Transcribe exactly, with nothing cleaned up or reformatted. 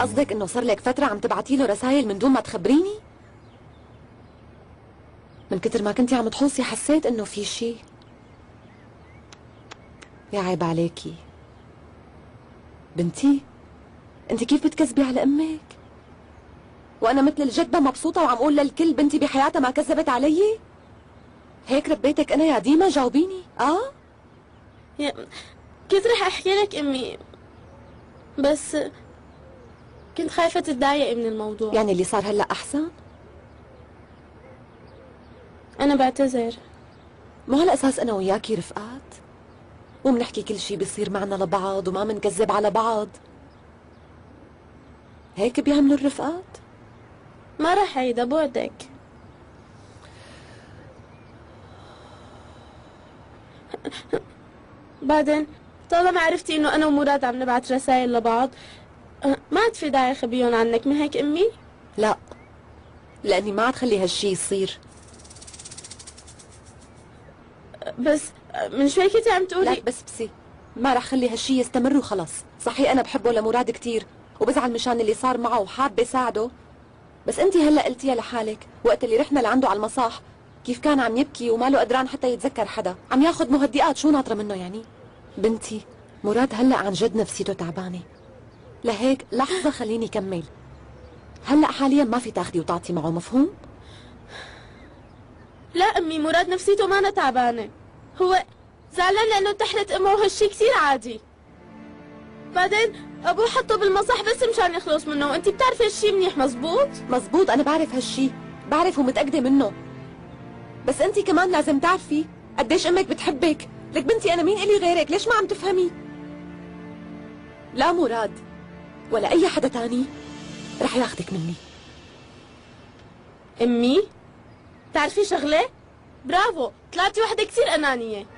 قصدك انه صار لك فترة عم تبعتي له رسائل من دون ما تخبريني؟ من كتر ما كنتي عم تحوصي حسيت انه في شيء. يا عيب عليكي بنتي، انت كيف بتكذبي على امك؟ وانا مثل الجدة مبسوطة وعم اقول للكل بنتي بحياتها ما كذبت علي؟ هيك ربيتك انا يا ديما، جاوبيني. اه يا كنت رح احكي لك امي، بس كنت خايفة تتضايقي من الموضوع. يعني اللي صار هلا احسن؟ انا بعتذر. مو على اساس انا وياكي رفقات وبنحكي كل شيء بيصير معنا لبعض وما منكذب على بعض؟ هيك بيعملوا الرفقات؟ ما رح عيدها بعدك. بعدين طالما عرفتي انه انا ومراد عم نبعت رسائل لبعض ما عاد في داعي اخبيهم عنك، من هيك امي؟ لا، لاني ما عاد خلي هالشي يصير. بس من شوي كنتي عم تقولي لا بس بسي ما رح خلي هالشي يستمر وخلص. صحيح انا بحبه لمراد كثير وبزعل مشان اللي صار معه وحابه ساعده، بس انت هلا قلتيها لحالك وقت اللي رحنا لعنده على المصاح كيف كان عم يبكي وما له قدران حتى يتذكر حدا، عم ياخذ مهدئات، شو ناطره منه يعني؟ بنتي مراد هلا عن جد نفسيته تعبانه، لهيك لحظه خليني كمل. هلا حاليا ما في تاخذي وتعطي معه، مفهوم؟ لا امي، مراد نفسيته ما تعبانه، هو زعلان لانه انتحرت امه وهالشي كثير عادي. بعدين ابوه حطه بالمصح بس مشان يخلص منه، وانت بتعرفي هالشي منيح، مزبوط؟ مزبوط، انا بعرف هالشي، بعرف ومتاكده منه، بس انت كمان لازم تعرفي قديش امك بتحبك. لك بنتي انا مين الي غيرك؟ ليش ما عم تفهمي؟ لا مراد ولا اي حدا تاني رح ياخدك مني. امي تعرفي شغله؟ برافو، طلعتي وحده كثير انانيه.